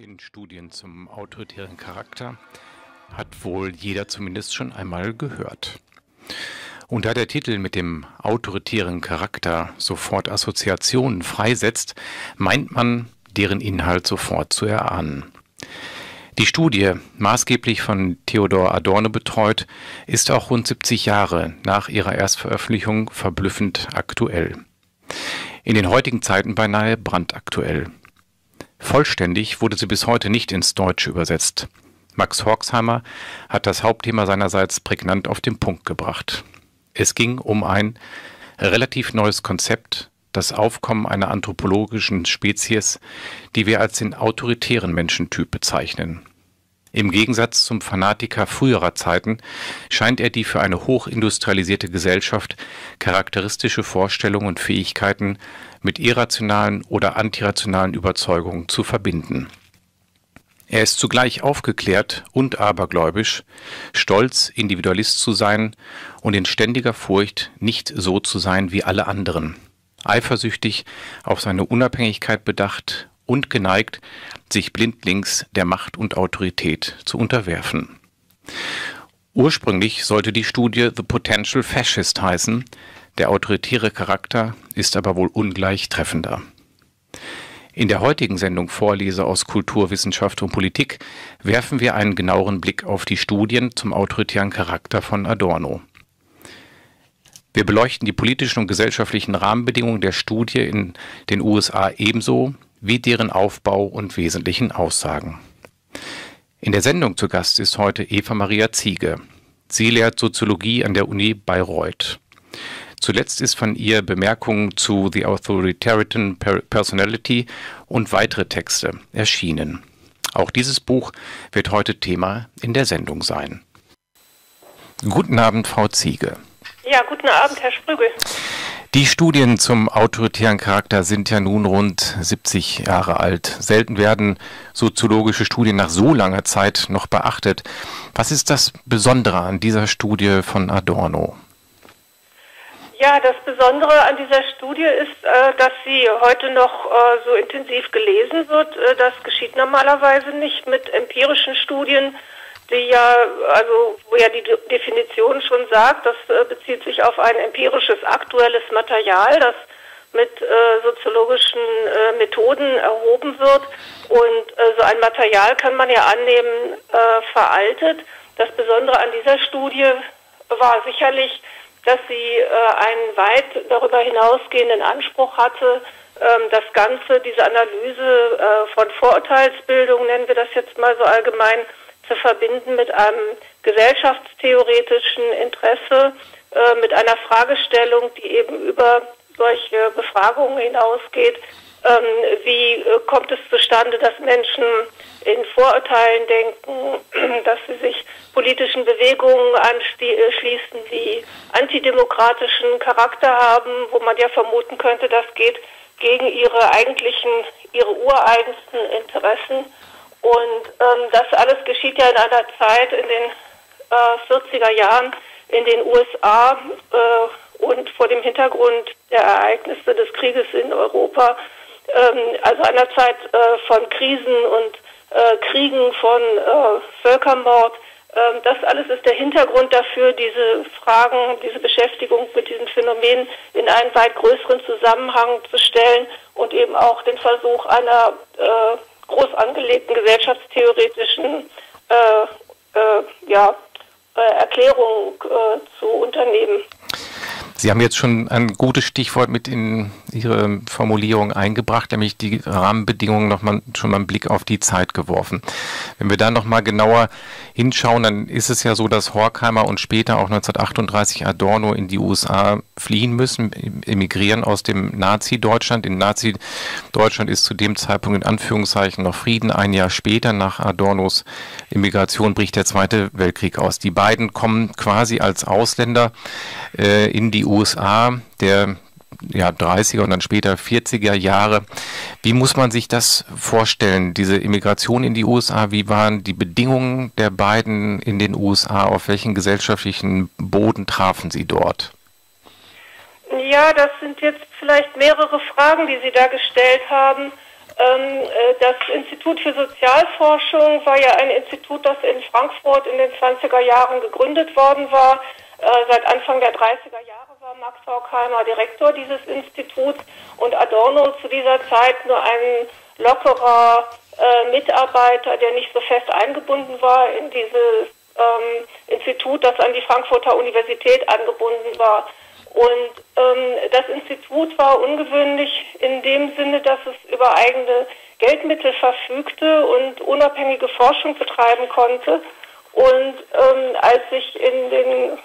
den Studien zum autoritären Charakter hat wohl jeder zumindest schon einmal gehört. Und da der Titel mit dem autoritären Charakter sofort Assoziationen freisetzt, meint man, deren Inhalt sofort zu erahnen. Die Studie, maßgeblich von Theodor Adorno betreut, ist auch rund 70 Jahre nach ihrer Erstveröffentlichung verblüffend aktuell. In den heutigen Zeiten beinahe brandaktuell. Vollständig wurde sie bis heute nicht ins Deutsche übersetzt. Max Horkheimer hat das Hauptthema seinerseits prägnant auf den Punkt gebracht. Es ging um ein relativ neues Konzept, das Aufkommen einer anthropologischen Spezies, die wir als den autoritären Menschentyp bezeichnen. Im Gegensatz zum Fanatiker früherer Zeiten scheint er die für eine hochindustrialisierte Gesellschaft charakteristische Vorstellungen und Fähigkeiten mit irrationalen oder antirationalen Überzeugungen zu verbinden. Er ist zugleich aufgeklärt und abergläubisch, stolz, Individualist zu sein und in ständiger Furcht, nicht so zu sein wie alle anderen, eifersüchtig auf seine Unabhängigkeit bedacht und geneigt, sich blindlings der Macht und Autorität zu unterwerfen. Ursprünglich sollte die Studie The Potential Fascist heißen, der autoritäre Charakter ist aber wohl ungleich treffender. In der heutigen Sendung Vorlese aus Kultur, Wissenschaft und Politik werfen wir einen genaueren Blick auf die Studien zum autoritären Charakter von Adorno. Wir beleuchten die politischen und gesellschaftlichen Rahmenbedingungen der Studie in den USA ebenso wie deren Aufbau und wesentlichen Aussagen. In der Sendung zu Gast ist heute Eva Maria Ziege. Sie lehrt Soziologie an der Uni Bayreuth. Zuletzt ist von ihr Bemerkungen zu The Authoritarian Personality und weitere Texte erschienen. Auch dieses Buch wird heute Thema in der Sendung sein. Guten Abend, Frau Ziege. Ja, guten Abend, Herr Sprügel. Die Studien zum autoritären Charakter sind ja nun rund 70 Jahre alt. Selten werden soziologische Studien nach so langer Zeit noch beachtet. Was ist das Besondere an dieser Studie von Adorno? Ja, das Besondere an dieser Studie ist, dass sie heute noch so intensiv gelesen wird. Das geschieht normalerweise nicht mit empirischen Studien, die ja, also wo ja die Definition schon sagt, das bezieht sich auf ein empirisches, aktuelles Material, das mit soziologischen Methoden erhoben wird. Und so ein Material kann man ja annehmen, veraltet. Das Besondere an dieser Studie war sicherlich, dass sie einen weit darüber hinausgehenden Anspruch hatte, das Ganze, diese Analyse von Vorurteilsbildung, nennen wir das jetzt mal so allgemein, zu verbinden mit einem gesellschaftstheoretischen Interesse, mit einer Fragestellung, die eben über solche Befragungen hinausgeht. Wie kommt es zustande, dass Menschen in Vorurteilen denken, dass sie sich politischen Bewegungen anschließen, die antidemokratischen Charakter haben, wo man ja vermuten könnte, das geht gegen ihre ureigensten Interessen. Und das alles geschieht ja in einer Zeit in den 40er Jahren in den USA und vor dem Hintergrund der Ereignisse des Krieges in Europa, also einer Zeit von Krisen und Kriegen, von Völkermord. Das alles ist der Hintergrund dafür, diese Fragen, diese Beschäftigung mit diesen Phänomenen in einen weit größeren Zusammenhang zu stellen und eben auch den Versuch einer groß angelegten gesellschaftstheoretischen Erklärung zu unternehmen. Sie haben jetzt schon ein gutes Stichwort mit in Ihre Formulierung eingebracht, nämlich die Rahmenbedingungen schon mal einen Blick auf die Zeit geworfen. Wenn wir da nochmal genauer hinschauen, dann ist es ja so, dass Horkheimer und später auch 1938 Adorno in die USA fliehen müssen, emigrieren aus dem Nazi-Deutschland. In Nazi-Deutschland ist zu dem Zeitpunkt in Anführungszeichen noch Frieden. Ein Jahr später, nach Adornos Emigration, bricht der Zweite Weltkrieg aus. Die beiden kommen quasi als Ausländer in die USA der 30er und dann später 40er Jahre. Wie muss man sich das vorstellen, diese Immigration in die USA? Wie waren die Bedingungen der beiden in den USA? Auf welchen gesellschaftlichen Boden trafen sie dort? Ja, das sind jetzt vielleicht mehrere Fragen, die Sie da gestellt haben. Das Institut für Sozialforschung war ja ein Institut, das in Frankfurt in den 20er Jahren gegründet worden war. Seit Anfang der 30er Jahre war Max Horkheimer Direktor dieses Instituts und Adorno zu dieser Zeit nur ein lockerer Mitarbeiter, der nicht so fest eingebunden war in dieses Institut, das an die Frankfurter Universität angebunden war. Und das Institut war ungewöhnlich in dem Sinne, dass es über eigene Geldmittel verfügte und unabhängige Forschung betreiben konnte. Und als sich in den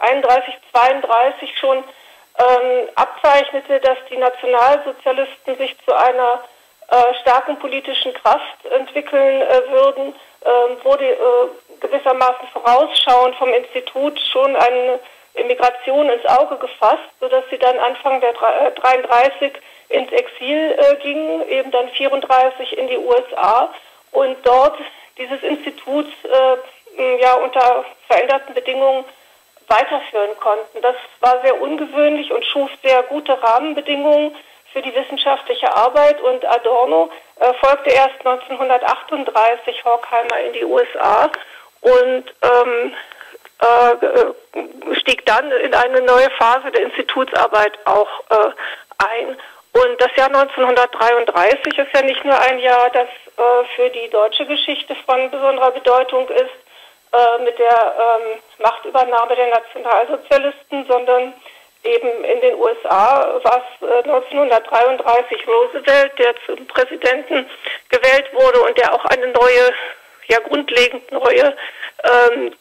31, 32 schon abzeichnete, dass die Nationalsozialisten sich zu einer starken politischen Kraft entwickeln würden, wurde gewissermaßen vorausschauend vom Institut schon eine Emigration ins Auge gefasst, sodass sie dann Anfang der 33 ins Exil gingen, eben dann 34 in die USA und dort dieses Institut unter veränderten Bedingungen weiterführen konnten. Das war sehr ungewöhnlich und schuf sehr gute Rahmenbedingungen für die wissenschaftliche Arbeit und Adorno folgte erst 1938 Horkheimer in die USA und stieg dann in eine neue Phase der Institutsarbeit auch ein. Und das Jahr 1933 ist ja nicht nur ein Jahr, das für die deutsche Geschichte von besonderer Bedeutung ist, mit der Machtübernahme der Nationalsozialisten, sondern eben in den USA war es 1933 Roosevelt, der zum Präsidenten gewählt wurde und der auch eine neue, grundlegend neue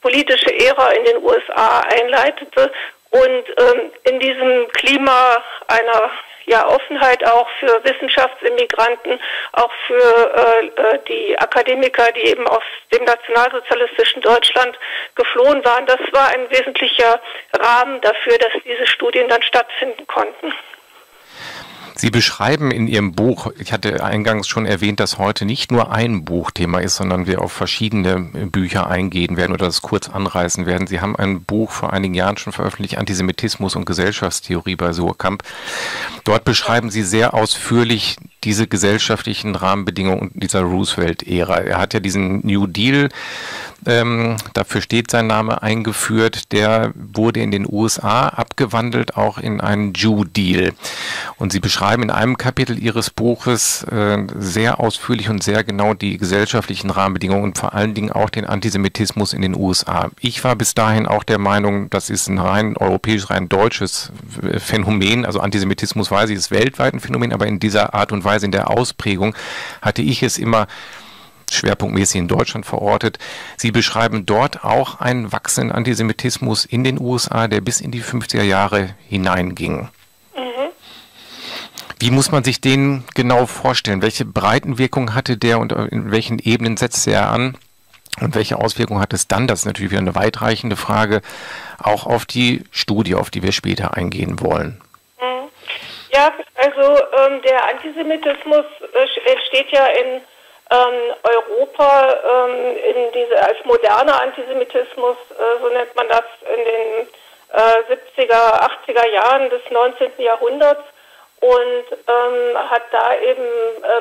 politische Ära in den USA einleitete und in diesem Klima einer Offenheit auch für Wissenschaftsimmigranten, auch für die Akademiker, die eben aus dem nationalsozialistischen Deutschland geflohen waren. Das war ein wesentlicher Rahmen dafür, dass diese Studien dann stattfinden konnten. Sie beschreiben in Ihrem Buch, ich hatte eingangs schon erwähnt, dass heute nicht nur ein Buchthema ist, sondern wir auf verschiedene Bücher eingehen werden oder das kurz anreißen werden. Sie haben ein Buch vor einigen Jahren schon veröffentlicht, Antisemitismus und Gesellschaftstheorie bei Suhrkamp. Dort beschreiben Sie sehr ausführlich diese gesellschaftlichen Rahmenbedingungen dieser Roosevelt-Ära. Er hat ja diesen New Deal, dafür steht sein Name, eingeführt. Der wurde in den USA abgewandelt, auch in einen Jew-Deal. Und Sie beschreiben in einem Kapitel Ihres Buches sehr ausführlich und sehr genau die gesellschaftlichen Rahmenbedingungen und vor allen Dingen auch den Antisemitismus in den USA. Ich war bis dahin auch der Meinung, das ist ein rein europäisch, rein deutsches Phänomen. Also Antisemitismus, weiß ich, ist weltweit ein Phänomen, aber in dieser Art und Weise, in der Ausprägung, hatte ich es immer schwerpunktmäßig in Deutschland verortet. Sie beschreiben dort auch einen wachsenden Antisemitismus in den USA, der bis in die 50er Jahre hineinging. Wie muss man sich den genau vorstellen? Welche Breitenwirkung hatte der und in welchen Ebenen setzte er an? Und welche Auswirkungen hat es dann? Das ist natürlich wieder eine weitreichende Frage, auch auf die Studie, auf die wir später eingehen wollen. Ja, also der Antisemitismus entsteht ja in Europa als moderner Antisemitismus, so nennt man das, in den 70er, 80er Jahren des 19. Jahrhunderts. Und hat da eben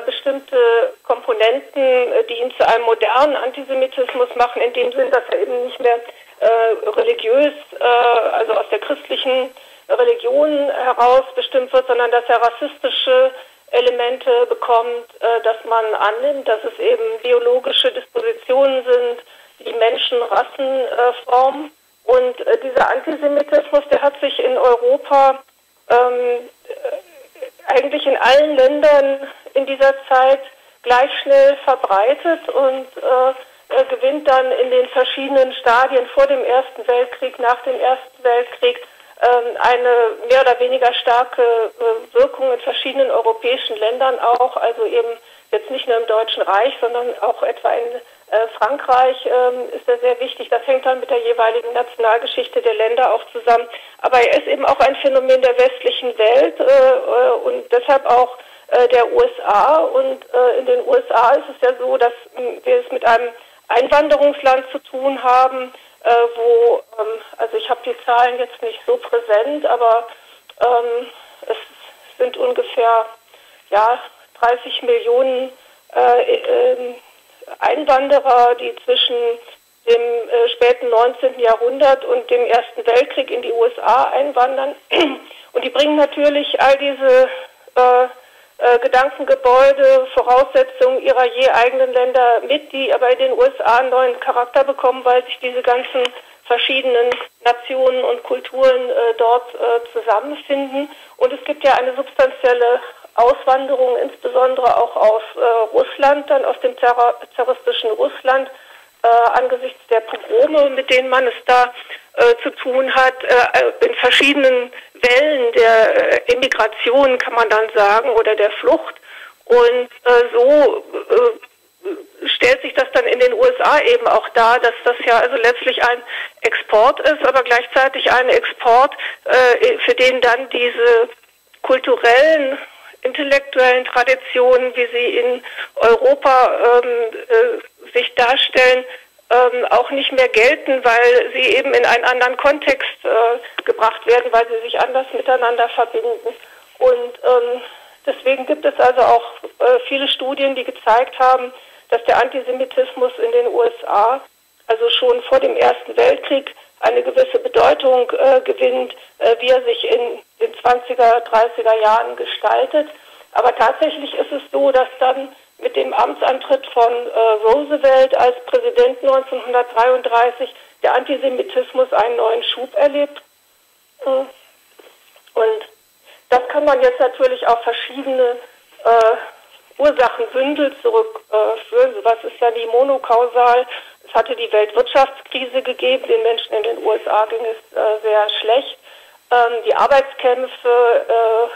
bestimmte Komponenten, die ihn zu einem modernen Antisemitismus machen, in dem Sinn, dass er eben nicht mehr religiös, also aus der christlichen Religion heraus bestimmt wird, sondern dass er rassistische Elemente bekommt, dass man annimmt, dass es eben biologische Dispositionen sind, die Menschen, Rassen formen. Und dieser Antisemitismus, der hat sich in Europa eigentlich in allen Ländern in dieser Zeit gleich schnell verbreitet und gewinnt dann in den verschiedenen Stadien vor dem Ersten Weltkrieg, nach dem Ersten Weltkrieg eine mehr oder weniger starke Wirkung in verschiedenen europäischen Ländern auch, also eben jetzt nicht nur im Deutschen Reich, sondern auch etwa in Frankreich ist er sehr wichtig. Das hängt dann mit der jeweiligen Nationalgeschichte der Länder auch zusammen. Aber er ist eben auch ein Phänomen der westlichen Welt und deshalb auch der USA. Und in den USA ist es ja so, dass wir es mit einem Einwanderungsland zu tun haben, wo, also ich habe die Zahlen jetzt nicht so präsent, aber es sind ungefähr, 30 Millionen Einwanderer, die zwischen dem späten 19. Jahrhundert und dem Ersten Weltkrieg in die USA einwandern. Und die bringen natürlich all diese Gedankengebäude, Voraussetzungen ihrer je eigenen Länder mit, die aber in den USA einen neuen Charakter bekommen, weil sich diese ganzen verschiedenen Nationen und Kulturen dort zusammenfinden. Und es gibt ja eine substanzielle Auswanderung, insbesondere auch aus Russland, dann aus dem zaristischen Russland, angesichts der Pogrome, mit denen man es da zu tun hat, in verschiedenen Wellen der Emigration, kann man dann sagen, oder der Flucht. Und so stellt sich das dann in den USA eben auch dar, dass das ja also letztlich ein Export ist, aber gleichzeitig ein Export, für den dann diese kulturellen, intellektuellen Traditionen, wie sie in Europa sich darstellen, auch nicht mehr gelten, weil sie eben in einen anderen Kontext gebracht werden, weil sie sich anders miteinander verbinden. Und deswegen gibt es also auch viele Studien, die gezeigt haben, dass der Antisemitismus in den USA also schon vor dem Ersten Weltkrieg eine gewisse Bedeutung gewinnt, wie er sich in den 20er, 30er Jahren gestaltet. Aber tatsächlich ist es so, dass dann mit dem Amtsantritt von Roosevelt als Präsident 1933 der Antisemitismus einen neuen Schub erlebt. Und das kann man jetzt natürlich auf verschiedene Ursachenbündel zurückführen. Sowas ist ja nie monokausal. Es hatte die Weltwirtschaftskrise gegeben, den Menschen in den USA ging es sehr schlecht. Die Arbeitskämpfe,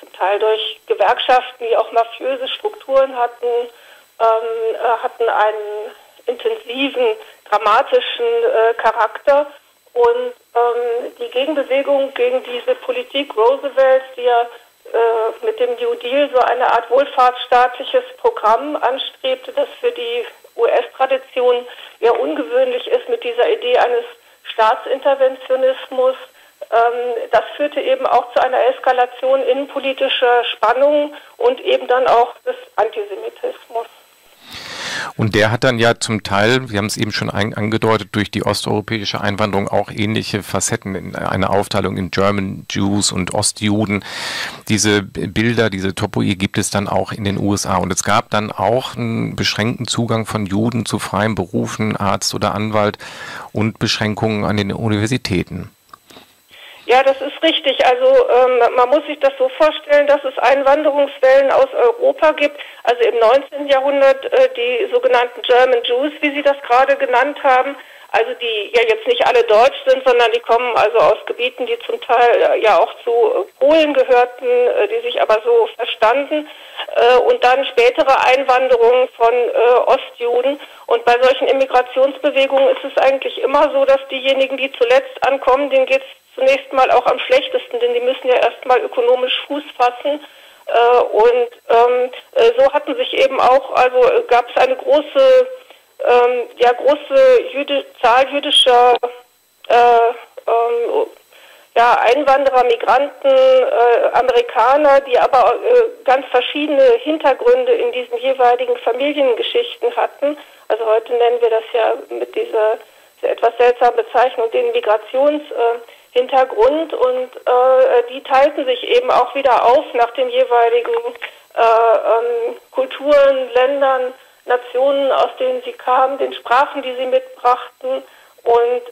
zum Teil durch Gewerkschaften, die auch mafiöse Strukturen hatten, hatten einen intensiven, dramatischen Charakter. Und die Gegenbewegung gegen diese Politik Roosevelts, die ja mit dem New Deal so eine Art wohlfahrtsstaatliches Programm anstrebte, das für die US-Tradition eher ungewöhnlich ist, mit dieser Idee eines Staatsinterventionismus, das führte eben auch zu einer Eskalation innenpolitischer Spannungen und eben dann auch des Antisemitismus. Und der hat dann ja zum Teil, wir haben es eben schon angedeutet, durch die osteuropäische Einwanderung auch ähnliche Facetten, in einer Aufteilung in German Jews und Ostjuden. Diese Bilder, diese Topoi gibt es dann auch in den USA. Und es gab dann auch einen beschränkten Zugang von Juden zu freien Berufen, Arzt oder Anwalt, und Beschränkungen an den Universitäten. Ja, das ist richtig. Also man muss sich das so vorstellen, dass es Einwanderungswellen aus Europa gibt. Also im 19. Jahrhundert die sogenannten German Jews, wie Sie das gerade genannt haben. Also die ja jetzt nicht alle deutsch sind, sondern die kommen also aus Gebieten, die zum Teil ja auch zu Polen gehörten, die sich aber so verstanden. Und dann spätere Einwanderungen von Ostjuden. Und bei solchen Immigrationsbewegungen ist es eigentlich immer so, dass diejenigen, die zuletzt ankommen, denen geht es zunächst mal auch am schlechtesten, denn die müssen ja erstmal ökonomisch Fuß fassen. Und so hatten sich eben auch, also gab es eine große, ja, große Zahl jüdischer ja, Einwanderer, Migranten, Amerikaner, die aber ganz verschiedene Hintergründe in diesen jeweiligen Familiengeschichten hatten. Also heute nennen wir das ja mit dieser etwas seltsame Bezeichnung, den Migrationshintergrund, und die teilten sich eben auch wieder auf nach den jeweiligen Kulturen, Ländern, Nationen, aus denen sie kamen, den Sprachen, die sie mitbrachten, und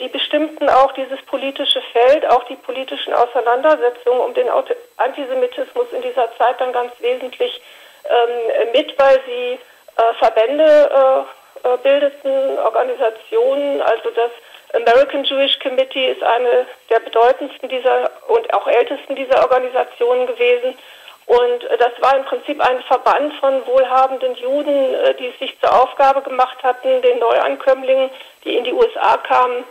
die bestimmten auch dieses politische Feld, auch die politischen Auseinandersetzungen um den Antisemitismus in dieser Zeit dann ganz wesentlich mit, weil sie Verbände bildeten, Organisationen. Also das American Jewish Committee ist eine der bedeutendsten dieser und auch ältesten dieser Organisationen gewesen. Und das war im Prinzip ein Verband von wohlhabenden Juden, die es sich zur Aufgabe gemacht hatten, den Neuankömmlingen, die in die USA kamen,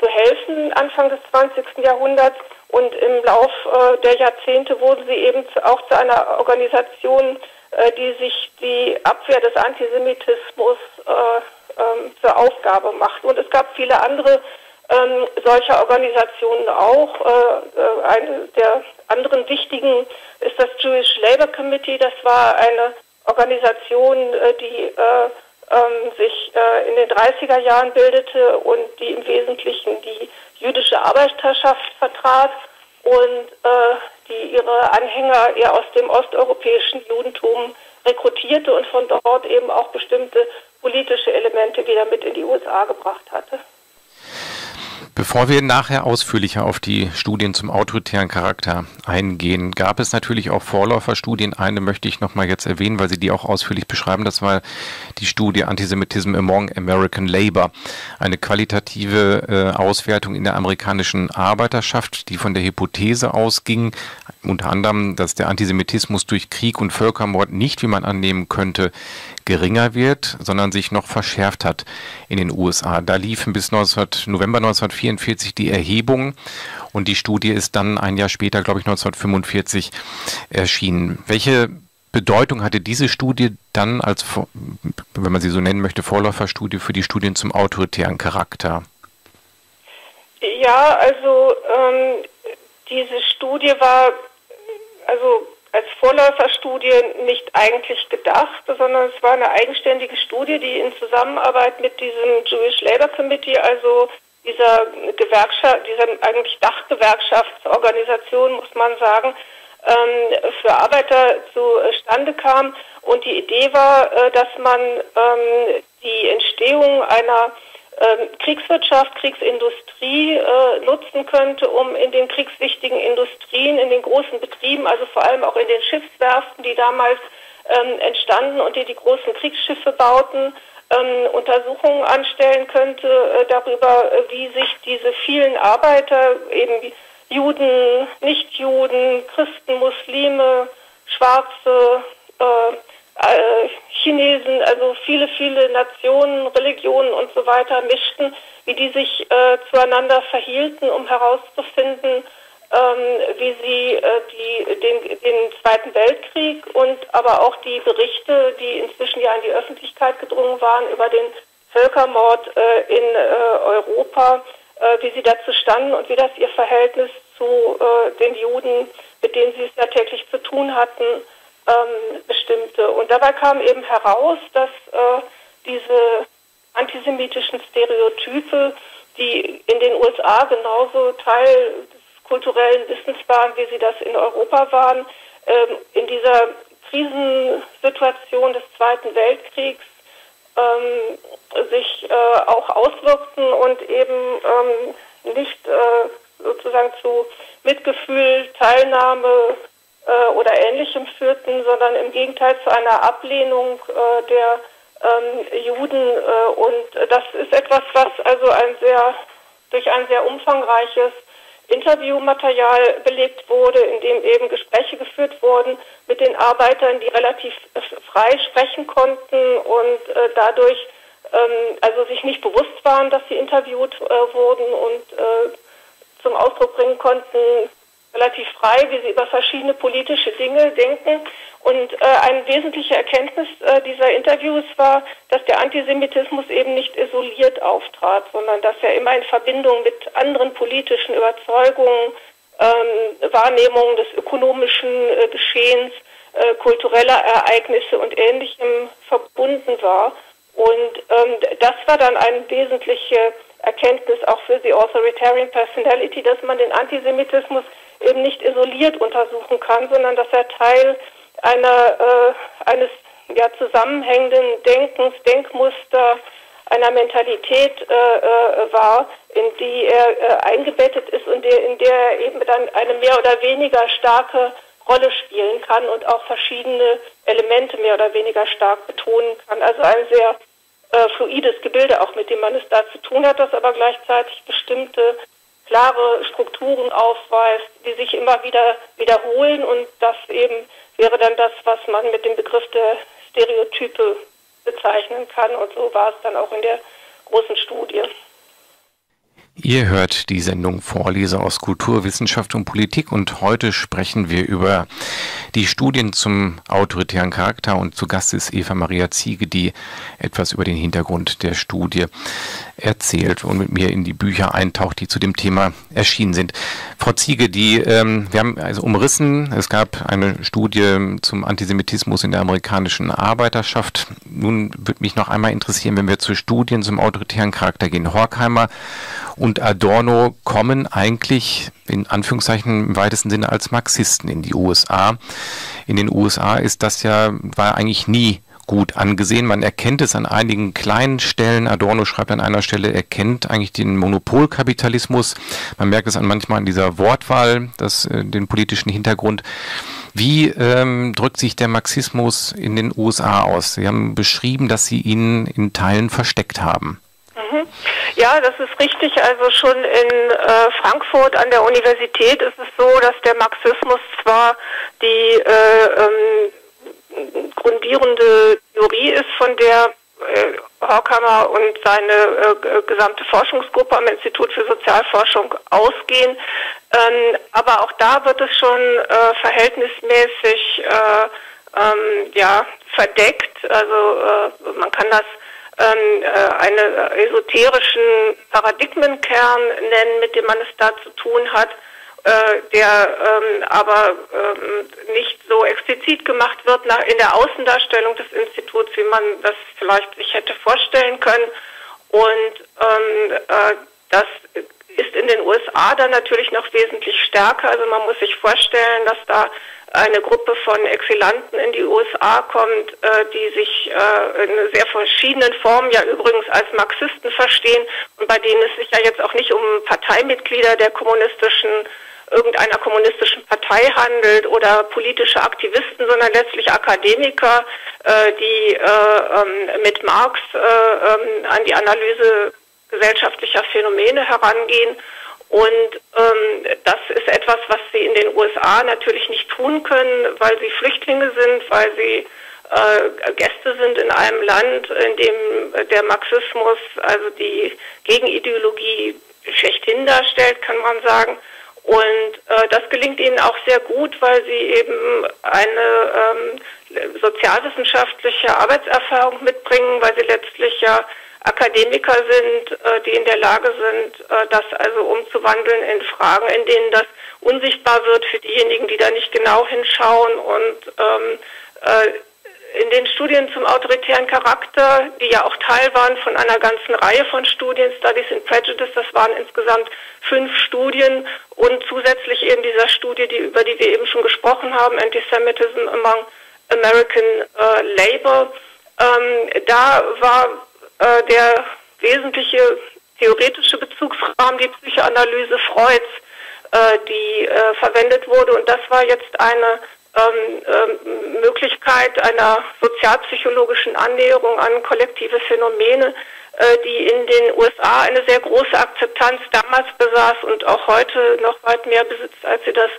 zu helfen Anfang des 20. Jahrhunderts. Und im Lauf der Jahrzehnte wurden sie eben auch zu einer Organisation, die sich die Abwehr des Antisemitismus zur Aufgabe macht. Und es gab viele andere solcher Organisationen auch. Eine der anderen wichtigen ist das Jewish Labor Committee. Das war eine Organisation, die sich in den 30er Jahren bildete und die im Wesentlichen die jüdische Arbeiterschaft vertrat und die ihre Anhänger eher aus dem osteuropäischen Judentum rekrutierte und von dort eben auch bestimmte politische Elemente wieder mit in die USA gebracht hatte. Bevor wir nachher ausführlicher auf die Studien zum autoritären Charakter eingehen, gab es natürlich auch Vorläuferstudien. Eine möchte ich nochmal jetzt erwähnen, weil Sie die auch ausführlich beschreiben. Das war die Studie Antisemitism among American Labor, eine qualitative Auswertung in der amerikanischen Arbeiterschaft, die von der Hypothese ausging, unter anderem, dass der Antisemitismus durch Krieg und Völkermord nicht, wie man annehmen könnte, geringer wird, sondern sich noch verschärft hat in den USA. Da liefen bis November 1944 die Erhebungen und die Studie ist dann ein Jahr später, glaube ich, 1945 erschienen. Welche Bedeutung hatte diese Studie dann als, wenn man sie so nennen möchte, Vorläuferstudie für die Studien zum autoritären Charakter? Ja, also diese Studie war also als Vorläuferstudie nicht eigentlich gedacht, sondern es war eine eigenständige Studie, die in Zusammenarbeit mit diesem Jewish Labor Committee, also dieser Gewerkschaft, dieser eigentlich Dachgewerkschaftsorganisation, muss man sagen, für Arbeiter zustande kam. Und die Idee war, dass man die Entstehung einer Kriegswirtschaft, Kriegsindustrie nutzen könnte, um in den kriegswichtigen Industrien, in den großen Betrieben, also vor allem auch in den Schiffswerften, die damals entstanden und die die großen Kriegsschiffe bauten, Untersuchungen anstellen könnte darüber, wie sich diese vielen Arbeiter, eben Juden, Nichtjuden, Christen, Muslime, Schwarze, Chinesen, also viele, viele Nationen, Religionen und so weiter mischten, wie die sich zueinander verhielten, um herauszufinden, wie sie den Zweiten Weltkrieg und aber auch die Berichte, die inzwischen ja in die Öffentlichkeit gedrungen waren, über den Völkermord in Europa, wie sie dazu standen und wie das ihr Verhältnis zu den Juden, mit denen sie es ja täglich zu tun hatten, bestimmte. Und dabei kam eben heraus, dass diese antisemitischen Stereotype, die in den USA genauso Teil des kulturellen Wissens waren, wie sie das in Europa waren, in dieser Krisensituation des Zweiten Weltkriegs sich auch auswirkten und eben nicht sozusagen zu Mitgefühl, Teilnahme oder Ähnlichem führten, sondern im Gegenteil zu einer Ablehnung der Juden. Und das ist etwas, was also durch ein sehr umfangreiches Interviewmaterial belegt wurde, in dem eben Gespräche geführt wurden mit den Arbeitern, die relativ frei sprechen konnten und dadurch also sich nicht bewusst waren, dass sie interviewt wurden und zum Ausdruck bringen konnten, relativ frei, wie sie über verschiedene politische Dinge denken. Und eine wesentliche Erkenntnis dieser Interviews war, dass der Antisemitismus eben nicht isoliert auftrat, sondern dass er immer in Verbindung mit anderen politischen Überzeugungen, Wahrnehmungen des ökonomischen Geschehens, kultureller Ereignisse und Ähnlichem verbunden war. Und das war dann eine wesentliche Erkenntnis auch für The Authoritarian Personality, dass man den Antisemitismus eben nicht isoliert untersuchen kann, sondern dass er Teil eines zusammenhängenden Denkens, Denkmuster, einer Mentalität war, in die er eingebettet ist und in der er eben dann eine mehr oder weniger starke Rolle spielen kann und auch verschiedene Elemente mehr oder weniger stark betonen kann. Also ein sehr fluides Gebilde, auch mit dem man es da zu tun hat, das aber gleichzeitig bestimmte klare Strukturen aufweist, die sich immer wieder wiederholen, und das eben wäre dann das, was man mit dem Begriff der Stereotype bezeichnen kann, und so war es dann auch in der großen Studie. Ihr hört die Sendung Vorlese aus Kultur, Wissenschaft und Politik und heute sprechen wir über die Studien zum autoritären Charakter und zu Gast ist Eva Maria Ziege, die etwas über den Hintergrund der Studie erzählt und mit mir in die Bücher eintaucht, die zu dem Thema erschienen sind. Frau Ziege, wir haben also umrissen, es gab eine Studie zum Antisemitismus in der amerikanischen Arbeiterschaft. Nun würde mich noch einmal interessieren, wenn wir zu Studien zum autoritären Charakter gehen. Horkheimer und Adorno kommen eigentlich in Anführungszeichen im weitesten Sinne als Marxisten in die USA. In den USA ist das ja, war eigentlich nie gut angesehen. Man erkennt es an einigen kleinen Stellen. Adorno schreibt an einer Stelle, er kennt eigentlich den Monopolkapitalismus. Man merkt es manchmal an dieser Wortwahl, den politischen Hintergrund. Wie drückt sich der Marxismus in den USA aus? Sie haben beschrieben, dass Sie ihn in Teilen versteckt haben. Ja, das ist richtig. Also schon in Frankfurt an der Universität ist es so, dass der Marxismus zwar die grundierende Theorie ist, von der Horkheimer und seine gesamte Forschungsgruppe am Institut für Sozialforschung ausgehen, aber auch da wird es schon verhältnismäßig verdeckt. Also man kann das einen esoterischen Paradigmenkern nennen, mit dem man es da zu tun hat, der aber nicht so explizit gemacht wird in der Außendarstellung des Instituts, wie man das vielleicht sich hätte vorstellen können. Und das ist in den USA dann natürlich noch wesentlich stärker. Also man muss sich vorstellen, dass da eine Gruppe von Exilanten in die USA kommt, die sich in sehr verschiedenen Formen ja übrigens als Marxisten verstehen und bei denen es sich ja jetzt auch nicht um Parteimitglieder der irgendeiner kommunistischen Partei handelt oder politische Aktivisten, sondern letztlich Akademiker, die mit Marx an die Analyse gesellschaftlicher Phänomene herangehen. Und das ist etwas, was sie in den USA natürlich nicht tun können, weil sie Flüchtlinge sind, weil sie Gäste sind in einem Land, in dem der Marxismus, also die Gegenideologie, schlechthin darstellt, kann man sagen. Und das gelingt ihnen auch sehr gut, weil sie eben eine sozialwissenschaftliche Arbeitserfahrung mitbringen, weil sie letztlich ja Akademiker sind, die in der Lage sind, das also umzuwandeln in Fragen, in denen das unsichtbar wird für diejenigen, die da nicht genau hinschauen. Und in den Studien zum autoritären Charakter, die ja auch Teil waren von einer ganzen Reihe von Studien, Studies in Prejudice, das waren insgesamt 5 Studien und zusätzlich eben dieser Studie, über die wir eben schon gesprochen haben, Antisemitism among American Labor, da war der wesentliche theoretische Bezugsrahmen, die Psychoanalyse Freuds, die verwendet wurde. Und das war jetzt eine Möglichkeit einer sozialpsychologischen Annäherung an kollektive Phänomene, die in den USA eine sehr große Akzeptanz damals besaß und auch heute noch weit mehr besitzt, als sie das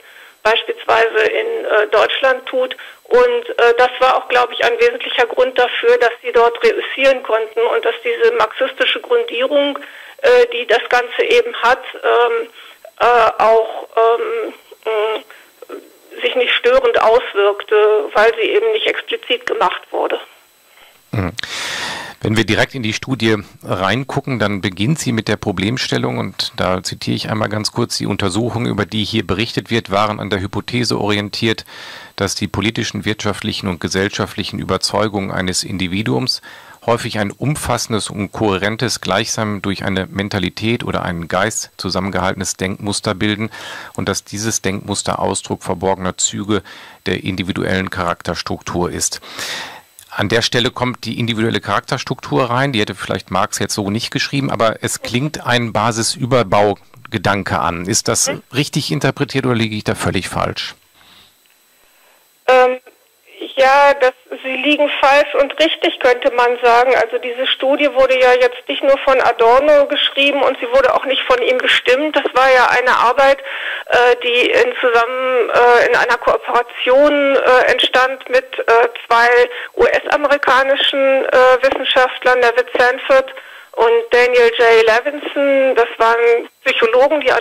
beispielsweise in Deutschland tut. Und das war auch, glaube ich, ein wesentlicher Grund dafür, dass sie dort reüssieren konnten und dass diese marxistische Grundierung, die das Ganze eben hat, auch sich nicht störend auswirkte, weil sie eben nicht explizit gemacht wurde. Mhm. Wenn wir direkt in die Studie reingucken, dann beginnt sie mit der Problemstellung und da zitiere ich einmal ganz kurz: Die Untersuchungen, über die hier berichtet wird, waren an der Hypothese orientiert, dass die politischen, wirtschaftlichen und gesellschaftlichen Überzeugungen eines Individuums häufig ein umfassendes und kohärentes, gleichsam durch eine Mentalität oder einen Geist zusammengehaltenes Denkmuster bilden und dass dieses Denkmuster Ausdruck verborgener Züge der individuellen Charakterstruktur ist. An der Stelle kommt die individuelle Charakterstruktur rein, die hätte vielleicht Marx jetzt so nicht geschrieben, aber es klingt ein Basisüberbaugedanke an. Ist das richtig interpretiert oder liege ich da völlig falsch? Ja, sie liegen falsch und richtig, könnte man sagen. Also diese Studie wurde ja jetzt nicht nur von Adorno geschrieben und sie wurde auch nicht von ihm bestimmt. Das war ja eine Arbeit, die in einer Kooperation entstand mit 2 US-amerikanischen Wissenschaftlern, David Sanford und Daniel J. Levinson, das waren Psychologen, die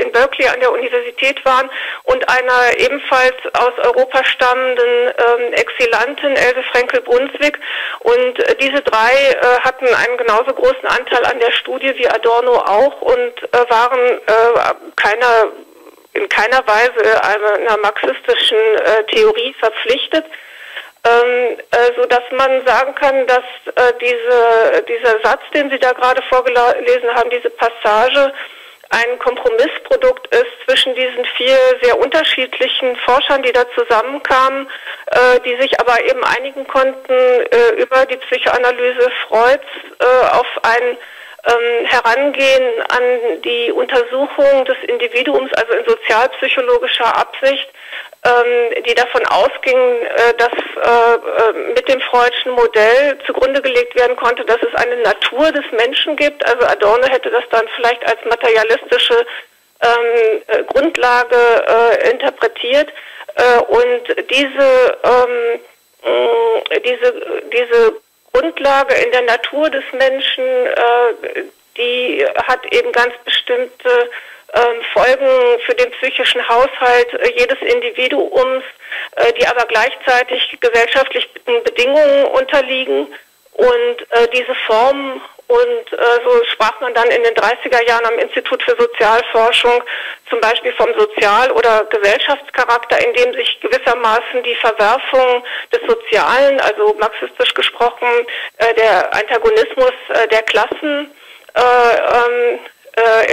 in Berkeley an der Universität waren, und einer ebenfalls aus Europa stammenden Exilantin, Else Frenkel-Brunswick. Und diese drei hatten einen genauso großen Anteil an der Studie wie Adorno auch und waren in keiner Weise einer marxistischen Theorie verpflichtet, sodass man sagen kann, dass dieser Satz, den Sie da gerade vorgelesen haben, diese Passage, ein Kompromissprodukt ist zwischen diesen vier sehr unterschiedlichen Forschern, die da zusammenkamen, die sich aber eben einigen konnten über die Psychoanalyse Freuds auf ein Herangehen an die Untersuchung des Individuums, also in sozialpsychologischer Absicht, die davon ausgingen, dass mit dem Freudschen Modell zugrunde gelegt werden konnte, dass es eine Natur des Menschen gibt. Also Adorno hätte das dann vielleicht als materialistische Grundlage interpretiert. Und diese Grundlage in der Natur des Menschen, die hat eben ganz bestimmte Folgen für den psychischen Haushalt jedes Individuums, die aber gleichzeitig gesellschaftlichen Bedingungen unterliegen. Und diese Form, und so sprach man dann in den 30er Jahren am Institut für Sozialforschung zum Beispiel vom Sozial- oder Gesellschaftscharakter, in dem sich gewissermaßen die Verwerfung des Sozialen, also marxistisch gesprochen, der Antagonismus der Klassen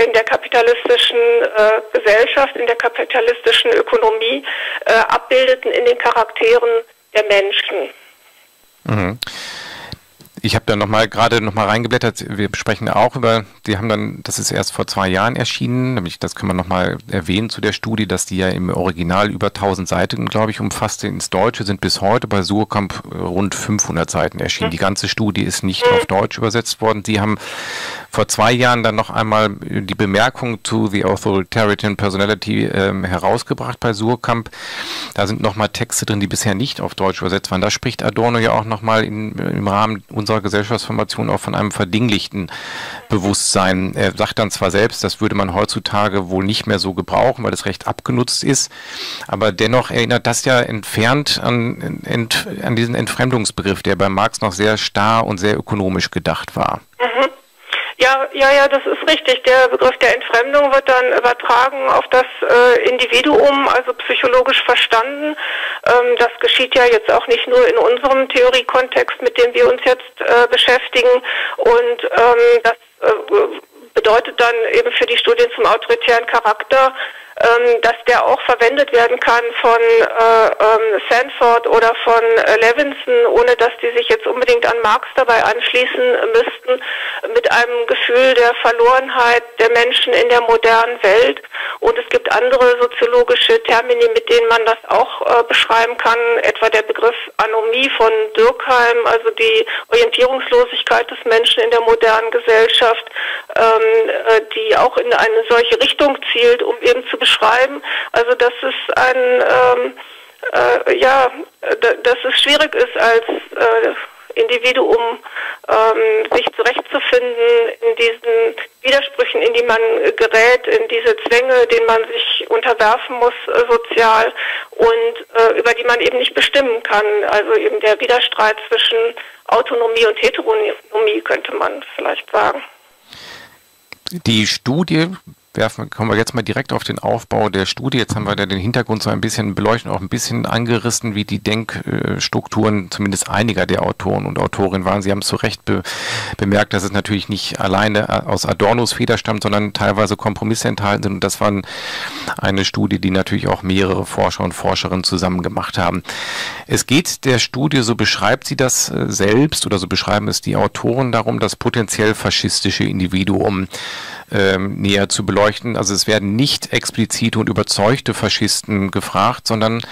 in der kapitalistischen Gesellschaft, in der kapitalistischen Ökonomie abbildeten in den Charakteren der Menschen. Mhm. Ich habe da gerade noch mal reingeblättert. Wir sprechen auch über, die haben dann, das ist erst vor 2 Jahren erschienen, nämlich das kann man noch mal erwähnen zu der Studie, dass die ja im Original über 1000 Seiten, glaube ich, umfasste. Ins Deutsche sind bis heute bei Suhrkamp rund 500 Seiten erschienen. Die ganze Studie ist nicht auf Deutsch übersetzt worden. Die haben vor 2 Jahren dann noch einmal die Bemerkung zu The Authoritarian Personality herausgebracht bei Suhrkamp. Da sind noch mal Texte drin, die bisher nicht auf Deutsch übersetzt waren. Da spricht Adorno ja auch noch mal im Rahmen unserer Gesellschaftsformation auch von einem verdinglichten Bewusstsein. Er sagt dann zwar selbst, das würde man heutzutage wohl nicht mehr so gebrauchen, weil das recht abgenutzt ist, aber dennoch erinnert das ja entfernt an diesen Entfremdungsbegriff, der bei Marx noch sehr starr und sehr ökonomisch gedacht war. Mhm. Ja, das ist richtig. Der Begriff der Entfremdung wird dann übertragen auf das Individuum, also psychologisch verstanden. Das geschieht ja jetzt auch nicht nur in unserem Theoriekontext, mit dem wir uns jetzt beschäftigen. Und das bedeutet dann eben für die Studien zum autoritären Charakter, dass der auch verwendet werden kann von Sanford oder von Levinson, ohne dass die sich jetzt unbedingt an Marx dabei anschließen müssten, mit einem Gefühl der Verlorenheit der Menschen in der modernen Welt. Und es gibt andere soziologische Termini, mit denen man das auch beschreiben kann, etwa der Begriff Anomie von Durkheim, also die Orientierungslosigkeit des Menschen in der modernen Gesellschaft, die auch in eine solche Richtung zielt, um eben zu beschreiben. Also dass es dass es schwierig ist, als Individuum sich zurechtzufinden in diesen Widersprüchen, in die man gerät, in diese Zwänge, denen man sich unterwerfen muss sozial und über die man eben nicht bestimmen kann. Also eben der Widerstreit zwischen Autonomie und Heteronomie, könnte man vielleicht sagen. Die Studie... Kommen wir jetzt mal direkt auf den Aufbau der Studie. Jetzt haben wir da den Hintergrund so ein bisschen beleuchtet, auch ein bisschen angerissen, wie die Denkstrukturen zumindest einiger der Autoren und Autorinnen waren. Sie haben es zu Recht bemerkt, dass es natürlich nicht alleine aus Adornos Feder stammt, sondern teilweise Kompromisse enthalten sind. Und das war eine Studie, die natürlich auch mehrere Forscher und Forscherinnen zusammen gemacht haben. Es geht der Studie, so beschreibt sie das selbst oder so beschreiben es die Autoren, darum, das potenziell faschistische Individuum näher zu beleuchten. Also es werden nicht explizite und überzeugte Faschisten gefragt, sondern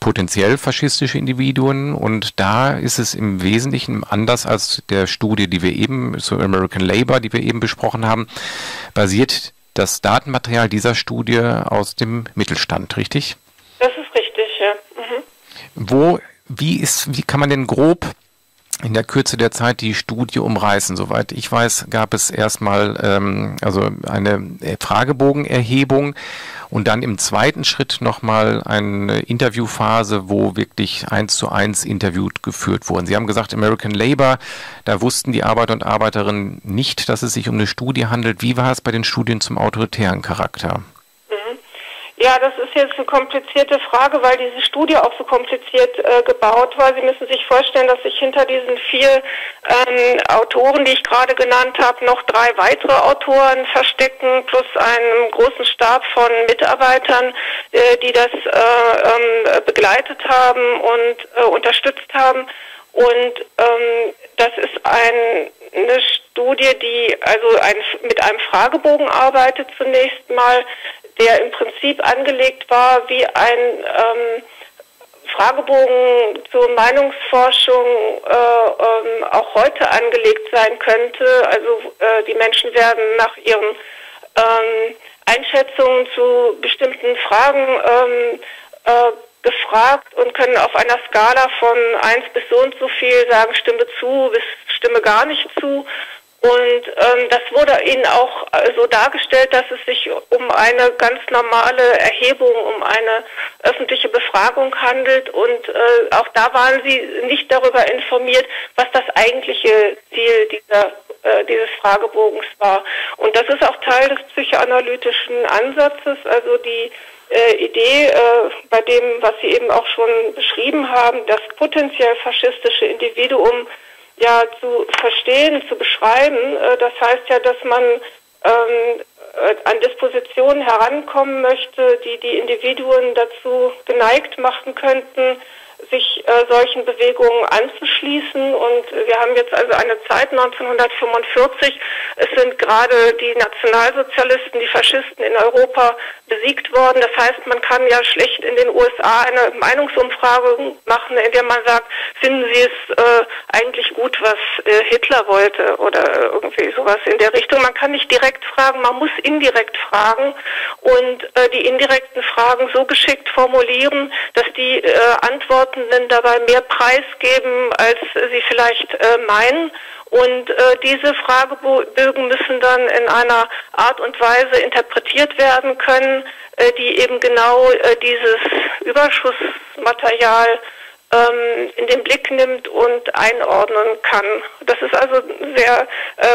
potenziell faschistische Individuen, und da ist es im Wesentlichen anders als der Studie, die wir eben zu American Labor, die wir eben besprochen haben, basiert das Datenmaterial dieser Studie aus dem Mittelstand, richtig? Das ist richtig, ja. Mhm. Wie kann man denn grob in der Kürze der Zeit die Studie umreißen. Soweit ich weiß, gab es erstmal also eine Fragebogenerhebung und dann im zweiten Schritt nochmal eine Interviewphase, wo wirklich 1:1 interviewt geführt wurden. Sie haben gesagt, American Labor, da wussten die Arbeiter und Arbeiterinnen nicht, dass es sich um eine Studie handelt. Wie war es bei den Studien zum autoritären Charakter? Ja, das ist jetzt eine komplizierte Frage, weil diese Studie auch so kompliziert gebaut war. Sie müssen sich vorstellen, dass sich hinter diesen 4 Autoren, die ich gerade genannt habe, noch 3 weitere Autoren verstecken, plus einen großen Stab von Mitarbeitern, die das begleitet haben und unterstützt haben. Und das ist eine Studie, die also mit einem Fragebogen arbeitet zunächst mal, der im Prinzip angelegt war wie ein Fragebogen zur Meinungsforschung auch heute angelegt sein könnte. Also die Menschen werden nach ihren Einschätzungen zu bestimmten Fragen gefragt und können auf einer Skala von 1 bis so und so viel sagen, stimme zu bis stimme gar nicht zu. Und das wurde ihnen auch so dargestellt, dass es sich um eine ganz normale Erhebung, um eine öffentliche Befragung handelt. Und auch da waren sie nicht darüber informiert, was das eigentliche Ziel dieses Fragebogens war. Und das ist auch Teil des psychoanalytischen Ansatzes, also die Idee bei dem, was Sie eben auch schon beschrieben haben, das potenziell faschistische Individuum ja zu verstehen, zu beschreiben. Das heißt ja, dass man an Dispositionen herankommen möchte, die die Individuen dazu geneigt machen könnten, sich solchen Bewegungen anzuschließen. Und wir haben jetzt also eine Zeit 1945. Es sind gerade die Nationalsozialisten, die Faschisten in Europa besiegt worden. Das heißt, man kann ja schlecht in den USA eine Meinungsumfrage machen, in der man sagt, finden Sie es eigentlich gut, was Hitler wollte oder irgendwie sowas in der Richtung. Man kann nicht direkt fragen, man muss indirekt fragen und die indirekten Fragen so geschickt formulieren, dass die Antworten dabei mehr Preis geben, als sie vielleicht meinen. Und diese Fragebögen müssen dann in einer Art und Weise interpretiert werden können, die eben genau dieses Überschussmaterial in den Blick nimmt und einordnen kann. Das ist also sehr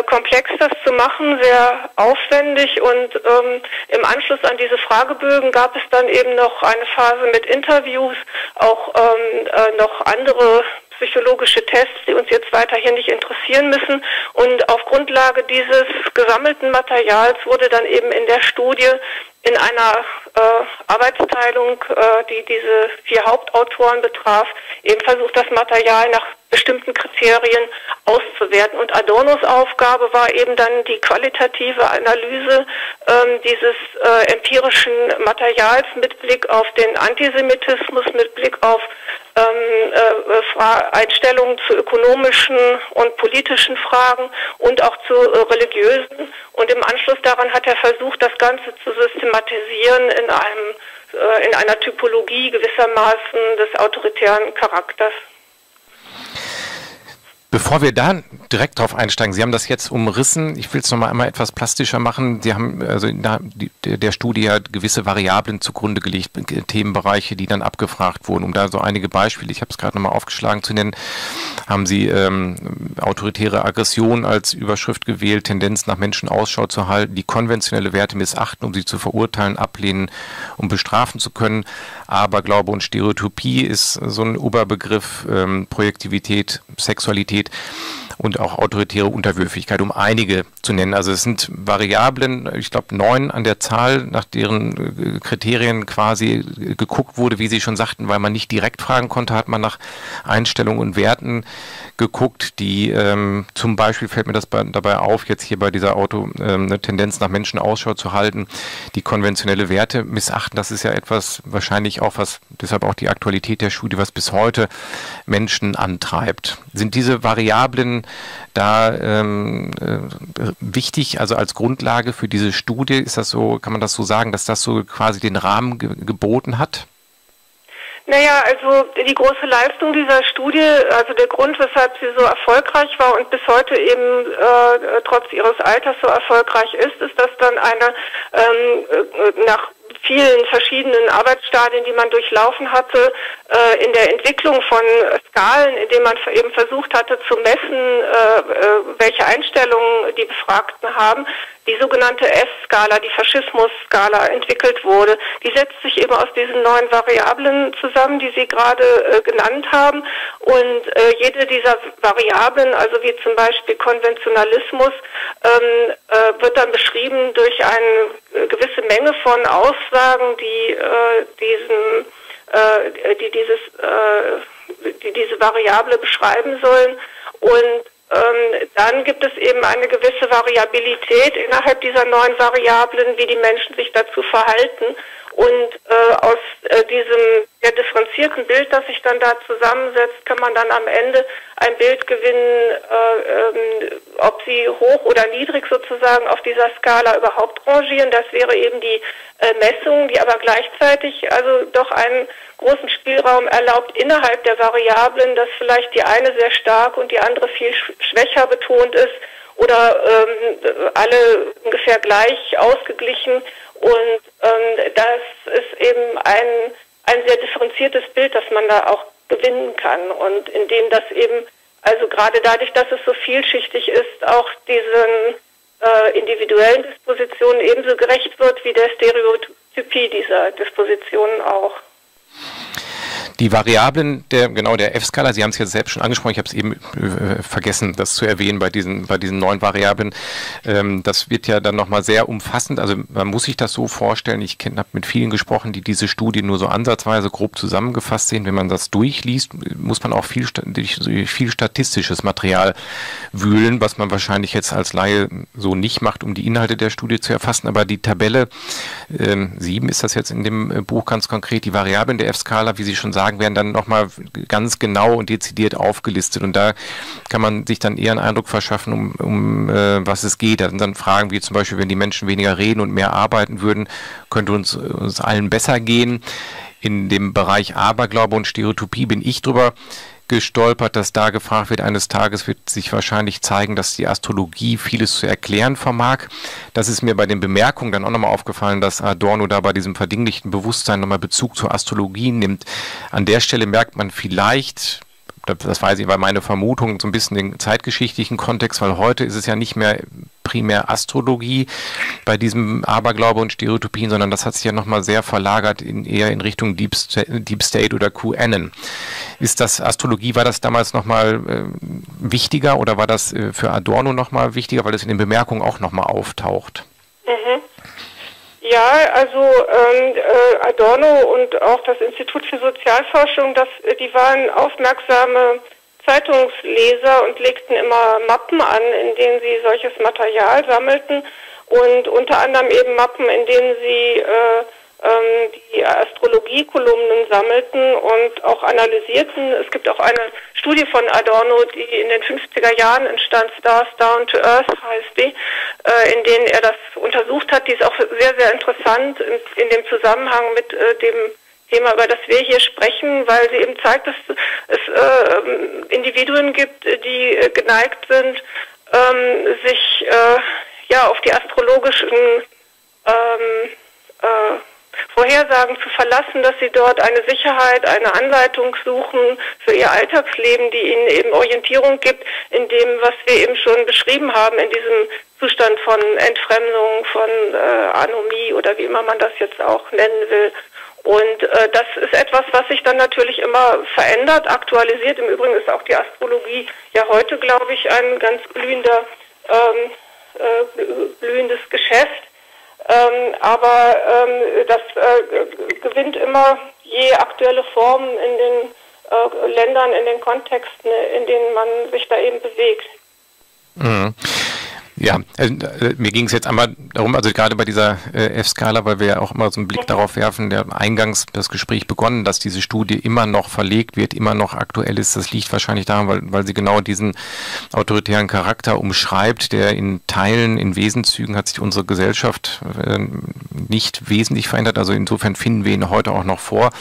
komplex, das zu machen, sehr aufwendig. Und im Anschluss an diese Fragebögen gab es dann eben noch eine Phase mit Interviews, auch noch andere psychologische Tests, die uns jetzt weiter hier nicht interessieren müssen. Und auf Grundlage dieses gesammelten Materials wurde dann eben in der Studie in einer Arbeitsteilung, die diese 4 Hauptautoren betraf, eben versucht, das Material nach bestimmten Kriterien auszuwerten. Und Adornos Aufgabe war eben dann die qualitative Analyse dieses empirischen Materials mit Blick auf den Antisemitismus, mit Blick auf Einstellungen zu ökonomischen und politischen Fragen und auch zu religiösen. Und im Anschluss daran hat er versucht, das Ganze zu systematisieren in einer Typologie gewissermaßen des autoritären Charakters. Bevor wir da direkt drauf einsteigen, Sie haben das jetzt umrissen, ich will es nochmal einmal etwas plastischer machen. Sie haben also in der Studie ja gewisse Variablen zugrunde gelegt, Themenbereiche, die dann abgefragt wurden. Um da so einige Beispiele, ich habe es gerade nochmal aufgeschlagen, zu nennen, haben Sie autoritäre Aggression als Überschrift gewählt, Tendenz nach Menschen Ausschau zu halten, die konventionelle Werte missachten, um sie zu verurteilen, ablehnen und bestrafen zu können. Aberglaube und Stereotypie ist so ein Oberbegriff, Projektivität, Sexualität und auch autoritäre Unterwürfigkeit, um einige zu nennen. Also es sind Variablen, ich glaube 9 an der Zahl, nach deren Kriterien quasi geguckt wurde, wie Sie schon sagten, weil man nicht direkt fragen konnte, hat man nach Einstellungen und Werten geguckt, die zum Beispiel, fällt mir das dabei auf, jetzt hier bei dieser eine Tendenz nach Menschen Ausschau zu halten, die konventionelle Werte missachten. Das ist ja etwas wahrscheinlich auch, was deshalb auch die Aktualität der Studie, was bis heute Menschen antreibt. Sind diese Variablen da wichtig, also als Grundlage für diese Studie? Ist das so, kann man das so sagen, dass das so quasi den Rahmen geboten hat? Naja, also die große Leistung dieser Studie, also der Grund, weshalb sie so erfolgreich war und bis heute eben trotz ihres Alters so erfolgreich ist, ist, dass dann eine nach vielen verschiedenen Arbeitsstadien, die man durchlaufen hatte, in der Entwicklung von Skalen, indem man eben versucht hatte zu messen, welche Einstellungen die Befragten haben, die sogenannte F-Skala, die Faschismus-Skala entwickelt wurde. Die setzt sich eben aus diesen 9 Variablen zusammen, die Sie gerade genannt haben. Und jede dieser Variablen, also wie zum Beispiel Konventionalismus, wird dann beschrieben durch eine gewisse Menge von Aussagen, die diese Variable beschreiben sollen. Und dann gibt es eben eine gewisse Variabilität innerhalb dieser 9 Variablen, wie die Menschen sich dazu verhalten. Und aus diesem sehr differenzierten Bild, das sich dann da zusammensetzt, kann man dann am Ende ein Bild gewinnen, ob sie hoch oder niedrig sozusagen auf dieser Skala überhaupt rangieren. Das wäre eben die Messung, die aber gleichzeitig also doch einen großen Spielraum erlaubt innerhalb der Variablen, dass vielleicht die eine sehr stark und die andere viel schwächer betont ist oder alle ungefähr gleich ausgeglichen. Und das ist eben ein sehr differenziertes Bild, das man da auch gewinnen kann und in dem das eben, also gerade dadurch, dass es so vielschichtig ist, auch diesen individuellen Dispositionen ebenso gerecht wird wie der Stereotypie dieser Dispositionen auch. Die Variablen der F-Skala, Sie haben es jetzt selbst schon angesprochen, ich habe es eben vergessen, das zu erwähnen bei diesen 9 Variablen. Das wird ja dann nochmal sehr umfassend, also man muss sich das so vorstellen, ich habe mit vielen gesprochen, die diese Studie nur so ansatzweise grob zusammengefasst sehen. Wenn man das durchliest, muss man auch viel statistisches Material wühlen, was man wahrscheinlich jetzt als Laie so nicht macht, um die Inhalte der Studie zu erfassen. Aber die Tabelle 7 ist das jetzt in dem Buch ganz konkret, die Variablen der F-Skala, wie Sie schon sagen, werden dann nochmal ganz genau und dezidiert aufgelistet. Und da kann man sich dann eher einen Eindruck verschaffen, um was es geht. Da sind dann Fragen wie zum Beispiel, wenn die Menschen weniger reden und mehr arbeiten würden, könnte uns allen besser gehen. In dem Bereich Aberglaube und Stereotypie bin ich drüber gestolpert, dass da gefragt wird, eines Tages wird sich wahrscheinlich zeigen, dass die Astrologie vieles zu erklären vermag. Das ist mir bei den Bemerkungen dann auch nochmal aufgefallen, dass Adorno da bei diesem verdinglichten Bewusstsein nochmal Bezug zur Astrologie nimmt. An der Stelle merkt man vielleicht, das weiß ich, war meine Vermutung, so ein bisschen den zeitgeschichtlichen Kontext, weil heute ist es ja nicht mehr primär Astrologie bei diesem Aberglaube und Stereotypien, sondern das hat sich ja nochmal sehr verlagert eher in Richtung Deep State oder QAnon. Ist das Astrologie, war das damals nochmal wichtiger oder war das für Adorno nochmal wichtiger, weil das in den Bemerkungen auch nochmal auftaucht? Mhm. Ja, also Adorno und auch das Institut für Sozialforschung, die waren aufmerksame Zeitungsleser und legten immer Mappen an, in denen sie solches Material sammelten und unter anderem eben Mappen, in denen sie die Astrologie-Kolumnen sammelten und auch analysierten. Es gibt auch eine Studie von Adorno, die in den 50er Jahren entstand, Stars Down to Earth heißt die, in denen er das untersucht hat. Die ist auch sehr, sehr interessant in dem Zusammenhang mit dem Thema, über das wir hier sprechen, weil sie eben zeigt, dass es Individuen gibt, die geneigt sind, sich ja auf die astrologischen Vorhersagen zu verlassen, dass sie dort eine Sicherheit, eine Anleitung suchen für ihr Alltagsleben, die ihnen eben Orientierung gibt in dem, was wir eben schon beschrieben haben, in diesem Zustand von Entfremdung, von Anomie oder wie immer man das jetzt auch nennen will. Und das ist etwas, was sich dann natürlich immer verändert, aktualisiert. Im Übrigen ist auch die Astrologie ja heute, glaube ich, ein ganz blühendes Geschäft. Aber das gewinnt immer je aktuelle Form in den Ländern, in den Kontexten, in denen man sich da eben bewegt. Mhm. Ja, mir ging es jetzt einmal darum, also gerade bei dieser F-Skala, weil wir ja auch immer so einen Blick darauf werfen, der eingangs das Gespräch begonnen, dass diese Studie immer noch verlegt wird, immer noch aktuell ist. Das liegt wahrscheinlich daran, weil sie genau diesen autoritären Charakter umschreibt, der in Teilen, in Wesenszügen hat sich unsere Gesellschaft nicht wesentlich verändert. Also insofern finden wir ihn heute auch noch vor.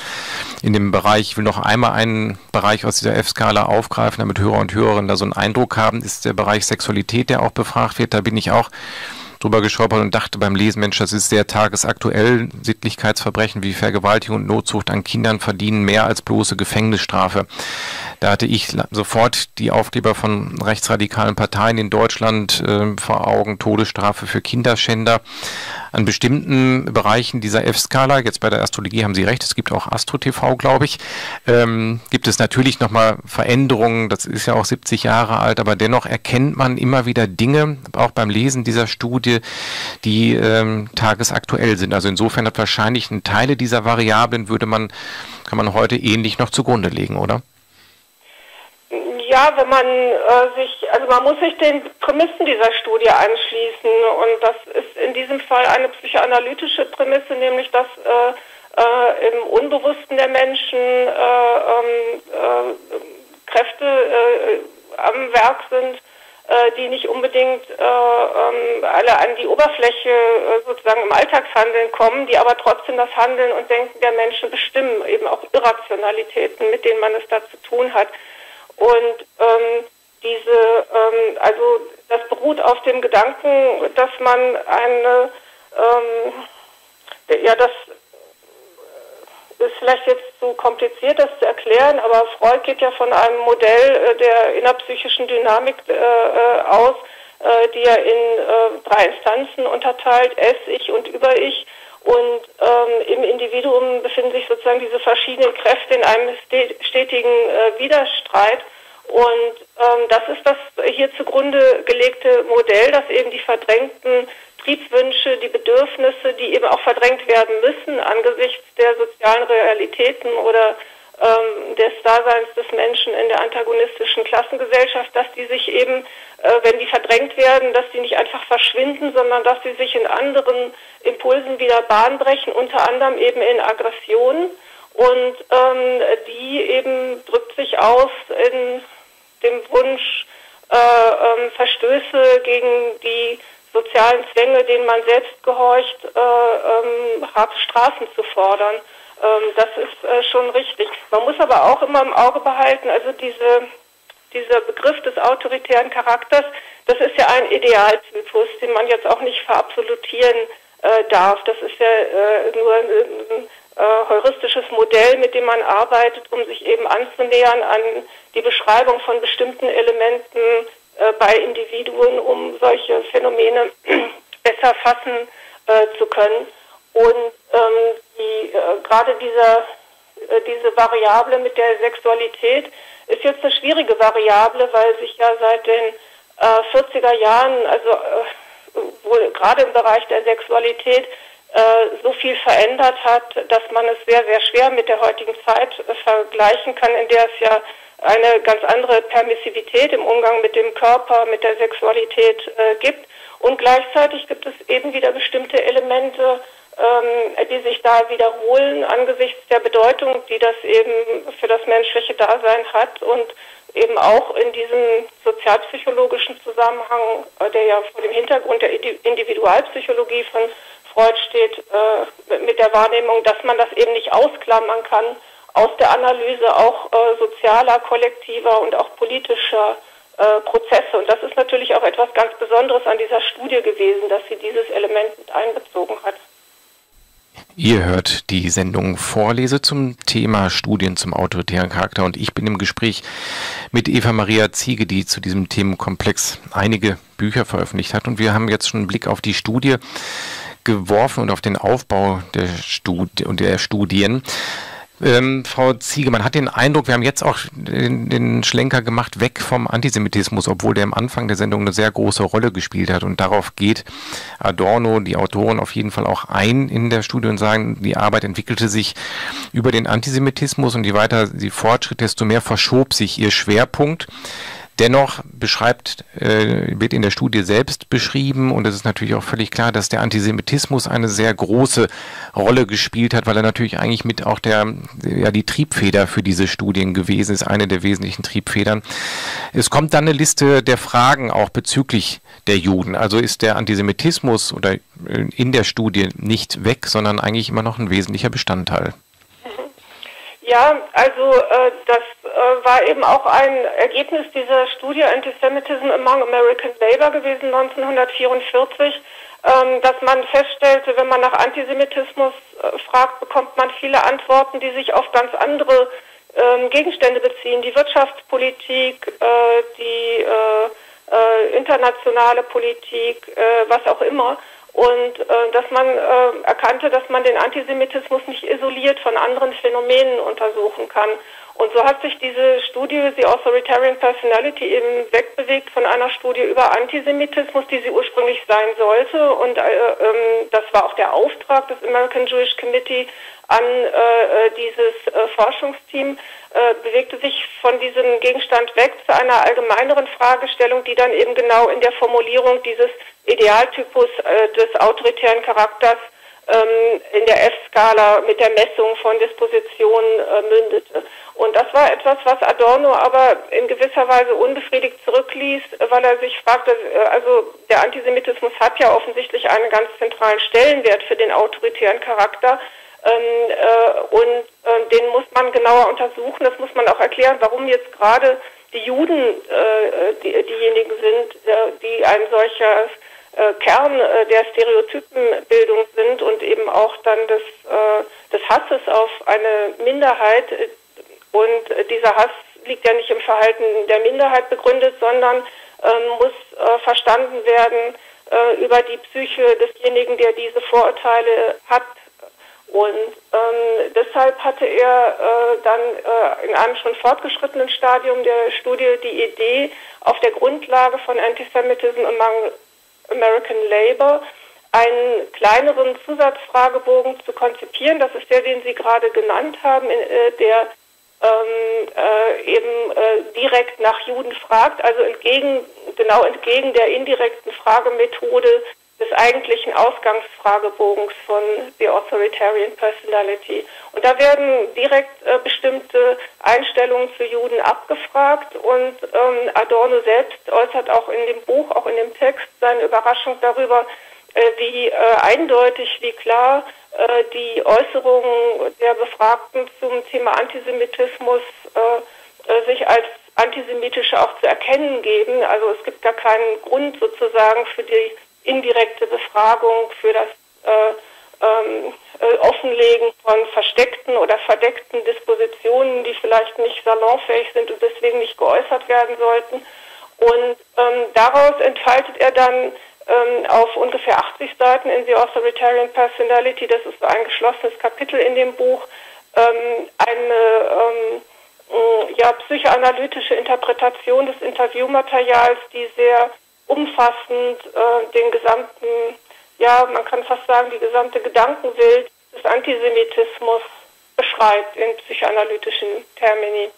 In dem Bereich, ich will noch einmal einen Bereich aus dieser F-Skala aufgreifen, damit Hörer und Hörerinnen da so einen Eindruck haben, ist der Bereich Sexualität, der auch befragt wird. Da bin ich auch drüber gestolpert und dachte beim Lesen, Mensch, das ist sehr tagesaktuell. Sittlichkeitsverbrechen wie Vergewaltigung und Notzucht an Kindern verdienen mehr als bloße Gefängnisstrafe. Da hatte ich sofort die Aufkleber von rechtsradikalen Parteien in Deutschland vor Augen, Todesstrafe für Kinderschänder. An bestimmten Bereichen dieser F-Skala, jetzt bei der Astrologie haben Sie recht, es gibt auch Astro-TV, glaube ich, gibt es natürlich nochmal Veränderungen, das ist ja auch 70 Jahre alt, aber dennoch erkennt man immer wieder Dinge, auch beim Lesen dieser Studie, die tagesaktuell sind. Also insofern hat wahrscheinlich Teile dieser Variablen kann man heute ähnlich noch zugrunde legen, oder? Ja, wenn man man muss sich den Prämissen dieser Studie anschließen, und das ist in diesem Fall eine psychoanalytische Prämisse, nämlich dass im Unbewussten der Menschen Kräfte am Werk sind, die nicht unbedingt alle an die Oberfläche sozusagen im Alltagshandeln kommen, die aber trotzdem das Handeln und Denken der Menschen bestimmen, eben auch Irrationalitäten, mit denen man es da zu tun hat. Und also das beruht auf dem Gedanken, dass man eine, das ist vielleicht jetzt zu kompliziert, das zu erklären, aber Freud geht ja von einem Modell der innerpsychischen Dynamik aus, die er in drei Instanzen unterteilt, Es, Ich und Über-Ich. Und im Individuum befinden sich sozusagen diese verschiedenen Kräfte in einem stetigen Widerstreit. Und das ist das hier zugrunde gelegte Modell, dass eben die verdrängten Triebwünsche, die Bedürfnisse, die eben auch verdrängt werden müssen angesichts der sozialen Realitäten oder des Daseins des Menschen in der antagonistischen Klassengesellschaft, dass die sich eben, wenn die verdrängt werden, dass die nicht einfach verschwinden, sondern dass sie sich in anderen Impulsen wieder Bahn brechen, unter anderem eben in Aggressionen. Und die eben drückt sich aus in dem Wunsch, Verstöße gegen die sozialen Zwänge, denen man selbst gehorcht, harte Strafen zu fordern. Das ist schon richtig. Man muss aber auch immer im Auge behalten, also dieser Begriff des autoritären Charakters, das ist ja ein Idealtypus, den man jetzt auch nicht verabsolutieren darf. Das ist ja nur ein heuristisches Modell, mit dem man arbeitet, um sich eben anzunähern an die Beschreibung von bestimmten Elementen bei Individuen, um solche Phänomene besser fassen zu können. Und gerade diese Variable mit der Sexualität ist jetzt eine schwierige Variable, weil sich ja seit den 40er Jahren, also wohl gerade im Bereich der Sexualität, so viel verändert hat, dass man es sehr, sehr schwer mit der heutigen Zeit vergleichen kann, in der es ja eine ganz andere Permissivität im Umgang mit dem Körper, mit der Sexualität gibt. Und gleichzeitig gibt es eben wieder bestimmte Elemente, die sich da wiederholen angesichts der Bedeutung, die das eben für das menschliche Dasein hat und eben auch in diesem sozialpsychologischen Zusammenhang, der ja vor dem Hintergrund der Individualpsychologie von Freud steht, mit der Wahrnehmung, dass man das eben nicht ausklammern kann aus der Analyse auch sozialer, kollektiver und auch politischer Prozesse. Und das ist natürlich auch etwas ganz Besonderes an dieser Studie gewesen, dass sie dieses Element mit einbezogen hat. Ihr hört die Sendung Vorlese zum Thema Studien zum autoritären Charakter, und ich bin im Gespräch mit Eva Maria Ziege, die zu diesem Themenkomplex einige Bücher veröffentlicht hat, und wir haben jetzt schon einen Blick auf die Studie geworfen und auf den Aufbau der Studien. Frau Ziege, man hat den Eindruck, wir haben jetzt auch den Schlenker gemacht weg vom Antisemitismus, obwohl der am Anfang der Sendung eine sehr große Rolle gespielt hat. Und darauf geht Adorno, die Autorin, auf jeden Fall auch ein in der Studie und sagen, die Arbeit entwickelte sich über den Antisemitismus, und je weiter sie fortschritt, desto mehr verschob sich ihr Schwerpunkt. Dennoch wird in der Studie selbst beschrieben, und es ist natürlich auch völlig klar, dass der Antisemitismus eine sehr große Rolle gespielt hat, weil er natürlich eigentlich mit auch die Triebfeder für diese Studien gewesen ist, eine der wesentlichen Triebfedern. Es kommt dann eine Liste der Fragen auch bezüglich der Juden. Also ist der Antisemitismus oder in der Studie nicht weg, sondern eigentlich immer noch ein wesentlicher Bestandteil. Ja, also das war eben auch ein Ergebnis dieser Studie Antisemitism among American Labor gewesen, 1944, dass man feststellte, wenn man nach Antisemitismus fragt, bekommt man viele Antworten, die sich auf ganz andere Gegenstände beziehen. Die Wirtschaftspolitik, die internationale Politik, was auch immer. Und dass man erkannte, dass man den Antisemitismus nicht isoliert von anderen Phänomenen untersuchen kann. Und so hat sich diese Studie, The Authoritarian Personality, eben wegbewegt von einer Studie über Antisemitismus, die sie ursprünglich sein sollte. Und das war auch der Auftrag des American Jewish Committee an dieses Forschungsteam, bewegte sich von diesem Gegenstand weg zu einer allgemeineren Fragestellung, die dann eben genau in der Formulierung dieses Idealtypus des autoritären Charakters in der F-Skala mit der Messung von Dispositionen mündete. Und das war etwas, was Adorno aber in gewisser Weise unbefriedigt zurückließ, weil er sich fragte, also der Antisemitismus hat ja offensichtlich einen ganz zentralen Stellenwert für den autoritären Charakter, und den muss man genauer untersuchen. Das muss man auch erklären, warum jetzt gerade die Juden diejenigen sind, die ein solcher Kern der Stereotypenbildung sind und eben auch dann des Hasses auf eine Minderheit. Und dieser Hass liegt ja nicht im Verhalten der Minderheit begründet, sondern muss verstanden werden über die Psyche desjenigen, der diese Vorurteile hat. Und deshalb hatte er dann in einem schon fortgeschrittenen Stadium der Studie die Idee, auf der Grundlage von Antisemitism among American Labor einen kleineren Zusatzfragebogen zu konzipieren. Das ist der, den Sie gerade genannt haben, der eben direkt nach Juden fragt, also genau entgegen der indirekten Fragemethode des eigentlichen Ausgangsfragebogens von The Authoritarian Personality. Und da werden direkt bestimmte Einstellungen zu Juden abgefragt, und Adorno selbst äußert auch in dem Buch, auch in dem Text, seine Überraschung darüber, wie eindeutig, wie klar die Äußerungen der Befragten zum Thema Antisemitismus sich als antisemitische auch zu erkennen geben. Also es gibt gar keinen Grund sozusagen für die indirekte Befragung, für das Offenlegen von versteckten oder verdeckten Dispositionen, die vielleicht nicht salonfähig sind und deswegen nicht geäußert werden sollten. Und daraus entfaltet er dann auf ungefähr 80 Seiten in The Authoritarian Personality, das ist so ein geschlossenes Kapitel in dem Buch, eine psychoanalytische Interpretation des Interviewmaterials, die sehr umfassend den gesamten, ja, man kann fast sagen, die gesamte Gedankenwelt des Antisemitismus beschreibt in psychoanalytischen Termini.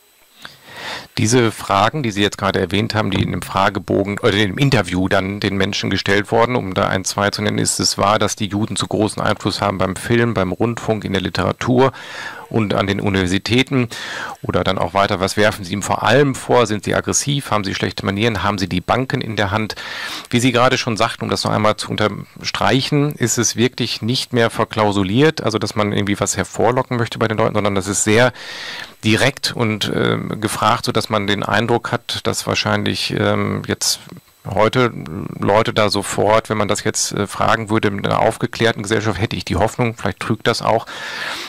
Diese Fragen, die Sie jetzt gerade erwähnt haben, die in dem Fragebogen oder in dem Interview dann den Menschen gestellt wurden, um da ein, zwei zu nennen, ist es wahr, dass die Juden zu großen Einfluss haben beim Film, beim Rundfunk, in der Literatur und an den Universitäten, oder dann auch weiter, was werfen Sie ihm vor allem vor, sind Sie aggressiv, haben Sie schlechte Manieren, haben Sie die Banken in der Hand? Wie Sie gerade schon sagten, um das noch einmal zu unterstreichen, ist es wirklich nicht mehr verklausuliert, also dass man irgendwie was hervorlocken möchte bei den Leuten, sondern das ist sehr direkt und gefragt, sodass man den Eindruck hat, dass wahrscheinlich jetzt heute Leute da sofort, wenn man das jetzt fragen würde, in einer aufgeklärten Gesellschaft, hätte ich die Hoffnung, vielleicht trügt das auch,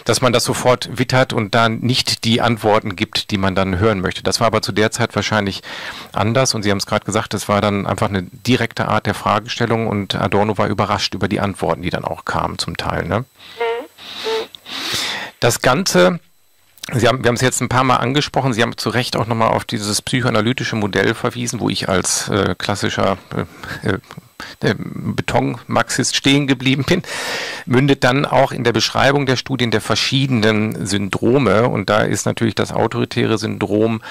dass man das sofort wittert und dann nicht die Antworten gibt, die man dann hören möchte. Das war aber zu der Zeit wahrscheinlich anders, und Sie haben es gerade gesagt, das war dann einfach eine direkte Art der Fragestellung, und Adorno war überrascht über die Antworten, die dann auch kamen zum Teil, ne? Das Ganze... Wir haben es jetzt ein paar Mal angesprochen, Sie haben zu Recht auch nochmal auf dieses psychoanalytische Modell verwiesen, wo ich als klassischer Betonmarxist stehen geblieben bin, mündet dann auch in der Beschreibung der Studien der verschiedenen Syndrome. Und da ist natürlich das autoritäre Syndrom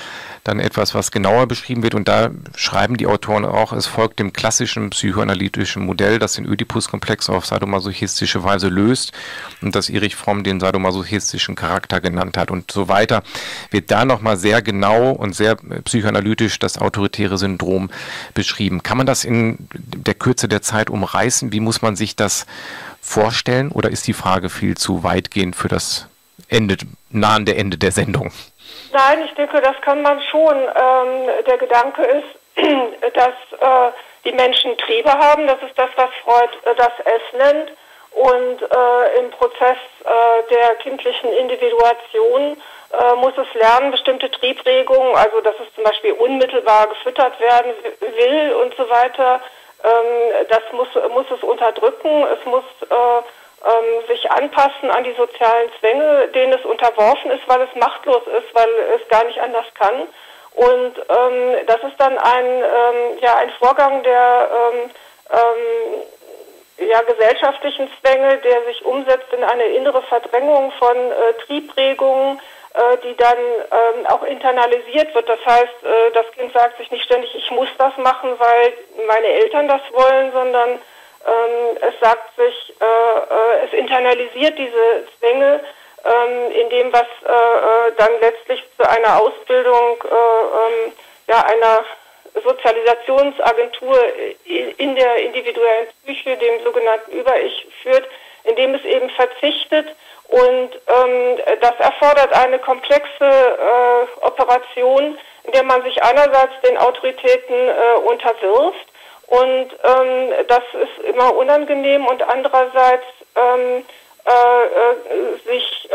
dann etwas, was genauer beschrieben wird. Und da schreiben die Autoren auch, es folgt dem klassischen psychoanalytischen Modell, das den Ödipus-Komplex auf sadomasochistische Weise löst und das Erich Fromm den sadomasochistischen Charakter genannt hat. Und so weiter wird da nochmal sehr genau und sehr psychoanalytisch das autoritäre Syndrom beschrieben. Kann man das in der Kürze der Zeit umreißen? Wie muss man sich das vorstellen? Oder ist die Frage viel zu weitgehend für das Ende, nahende Ende der Sendung? Nein, ich denke, das kann man schon. Der Gedanke ist, dass die Menschen Triebe haben. Das ist das, was Freud das S nennt. Und im Prozess der kindlichen Individuation muss es lernen, bestimmte Triebregungen, also dass es zum Beispiel unmittelbar gefüttert werden will und so weiter, das muss es unterdrücken, es muss sich anpassen an die sozialen Zwänge, denen es unterworfen ist, weil es machtlos ist, weil es gar nicht anders kann. Und das ist dann ein Vorgang der gesellschaftlichen Zwänge, der sich umsetzt in eine innere Verdrängung von Triebregungen, die dann auch internalisiert wird. Das heißt, das Kind sagt sich nicht ständig, ich muss das machen, weil meine Eltern das wollen, sondern es sagt sich, es internalisiert diese Zwänge in dem, was dann letztlich zu einer Ausbildung, einer Sozialisationsagentur in der individuellen Psyche, dem sogenannten Über-Ich, führt, indem es eben verzichtet. Und das erfordert eine komplexe Operation, in der man sich einerseits den Autoritäten unterwirft, und das ist immer unangenehm, und andererseits sich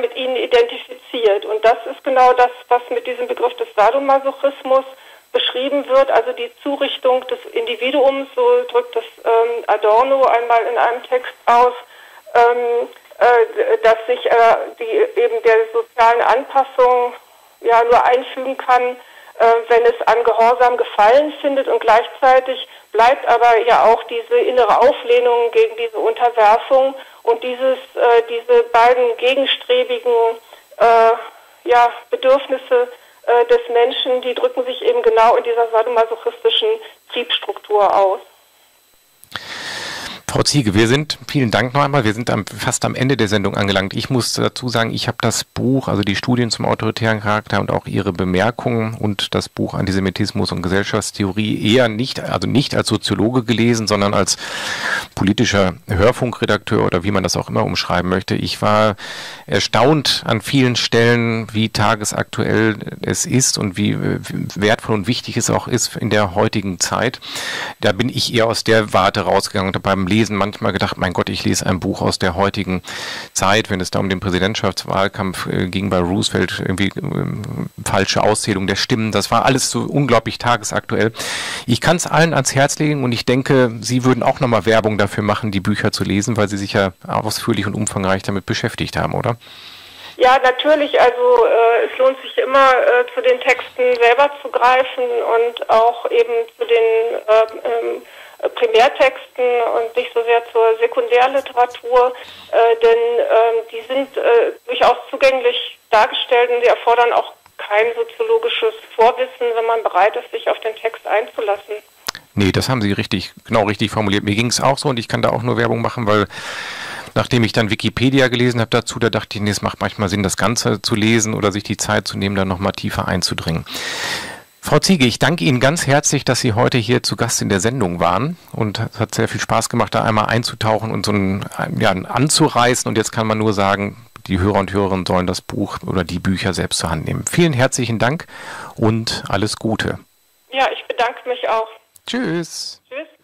mit ihnen identifiziert. Und das ist genau das, was mit diesem Begriff des Sadomasochismus beschrieben wird, also die Zurichtung des Individuums, so drückt das Adorno einmal in einem Text aus, dass sich der sozialen Anpassung nur einfügen kann, wenn es an Gehorsam Gefallen findet, und gleichzeitig bleibt aber ja auch diese innere Auflehnung gegen diese Unterwerfung, und diese beiden gegenstrebigen Bedürfnisse des Menschen, die drücken sich eben genau in dieser sadomasochistischen Triebstruktur aus. Frau Ziege, vielen Dank noch einmal, wir sind fast am Ende der Sendung angelangt. Ich muss dazu sagen, ich habe das Buch, also die Studien zum autoritären Charakter und auch ihre Bemerkungen und das Buch Antisemitismus und Gesellschaftstheorie eher nicht als Soziologe gelesen, sondern als politischer Hörfunkredakteur oder wie man das auch immer umschreiben möchte. Ich war erstaunt an vielen Stellen, wie tagesaktuell es ist und wie wertvoll und wichtig es auch ist in der heutigen Zeit. Da bin ich eher aus der Warte rausgegangen und habe beim Lesen manchmal gedacht, mein Gott, ich lese ein Buch aus der heutigen Zeit, wenn es da um den Präsidentschaftswahlkampf ging bei Roosevelt, irgendwie falsche Auszählung der Stimmen, das war alles so unglaublich tagesaktuell. Ich kann es allen ans Herz legen, und ich denke, Sie würden auch nochmal Werbung dafür machen, die Bücher zu lesen, weil Sie sich ja ausführlich und umfangreich damit beschäftigt haben, oder? Ja, natürlich, also es lohnt sich immer, zu den Texten selber zu greifen und auch eben zu den Primärtexten und nicht so sehr zur Sekundärliteratur, denn die sind durchaus zugänglich dargestellt, und sie erfordern auch kein soziologisches Vorwissen, wenn man bereit ist, sich auf den Text einzulassen. Nee, das haben Sie genau richtig formuliert. Mir ging es auch so, und ich kann da auch nur Werbung machen, weil nachdem ich dann Wikipedia gelesen habe dazu, da dachte ich, nee, es macht manchmal Sinn, das Ganze zu lesen oder sich die Zeit zu nehmen, dann nochmal tiefer einzudringen. Frau Ziege, ich danke Ihnen ganz herzlich, dass Sie heute hier zu Gast in der Sendung waren, und es hat sehr viel Spaß gemacht, da einmal einzutauchen und so anzureißen, und jetzt kann man nur sagen, die Hörer und Hörerinnen sollen das Buch oder die Bücher selbst zur Hand nehmen. Vielen herzlichen Dank und alles Gute. Ja, ich bedanke mich auch. Tschüss. Tschüss.